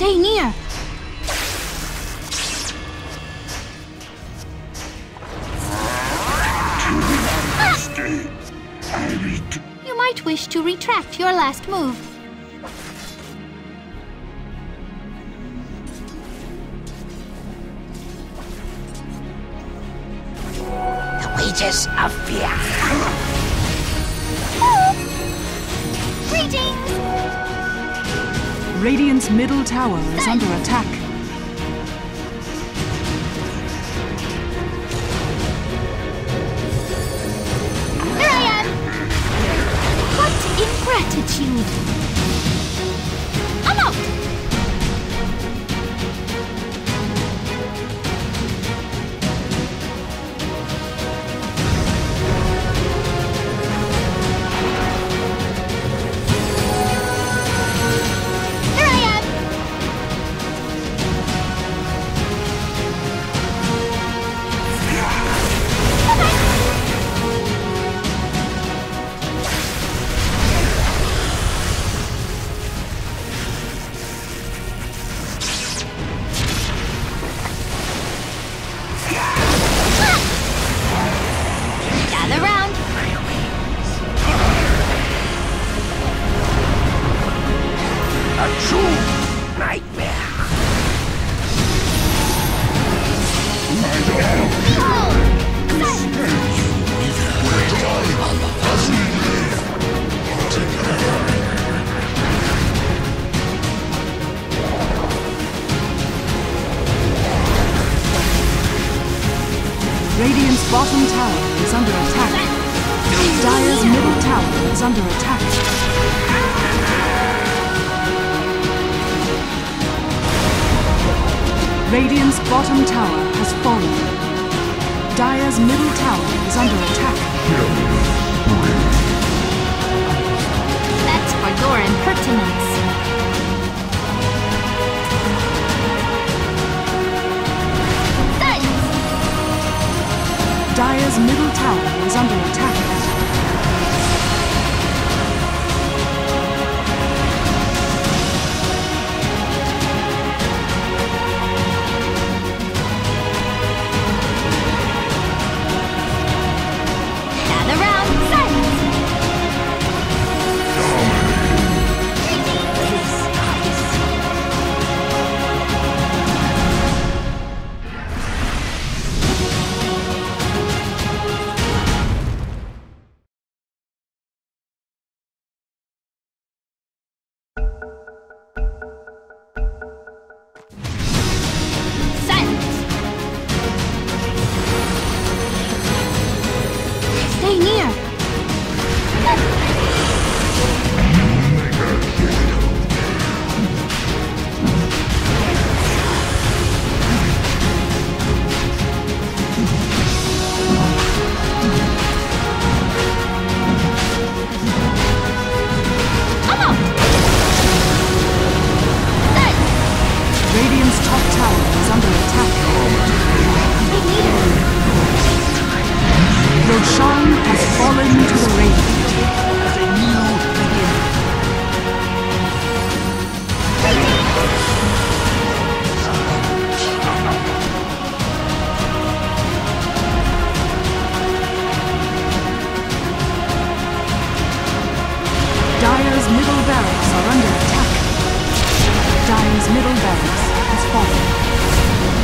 Stay near. You might wish to retract your last move. The wages of fear. Oh. Greetings! Radiant's middle tower is under attack. Ingratitude! I'm out! Here I am! Radiant's bottom tower is under attack. Dire's middle tower is under attack. Radiant's bottom tower has fallen. Dire's middle tower is under attack. That's for your impertinence. Dire's middle tower is under attack. Gather round, Dire's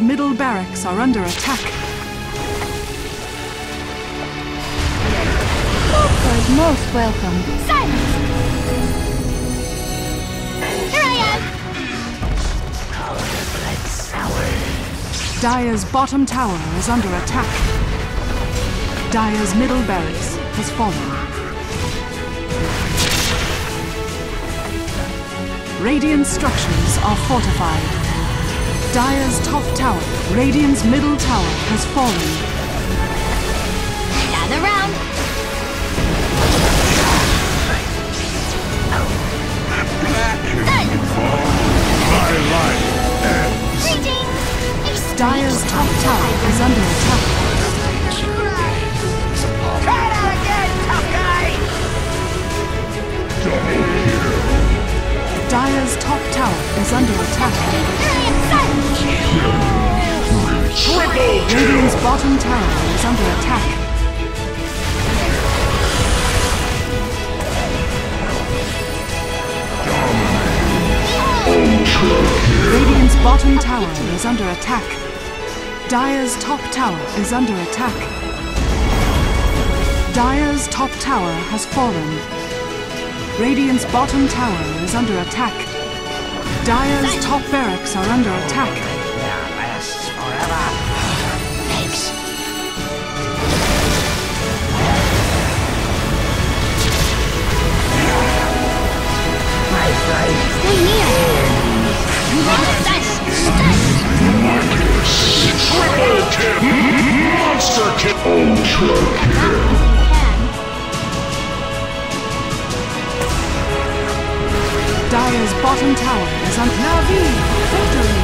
middle barracks are under attack. Offered most welcome. Silence! Here I am! Powder blood sour. Dire's bottom tower is under attack. Dire's middle barracks has fallen. Radiant structures are fortified. Dire's top tower, Radiant's middle tower, has fallen. Gather round! Dire's top tower is under attack. Try that again, tough guy! Dire's top tower is under attack. Radiant's bottom tower is under attack. Radiant's bottom tower is under attack. Dire's top tower is under attack. Dire's top tower has fallen. Radiant's bottom tower is under attack. Dire's top barracks are under attack. Stay near! Monster kill! Ultra kill! Dire's bottom tower is on Na`Vi! Victory!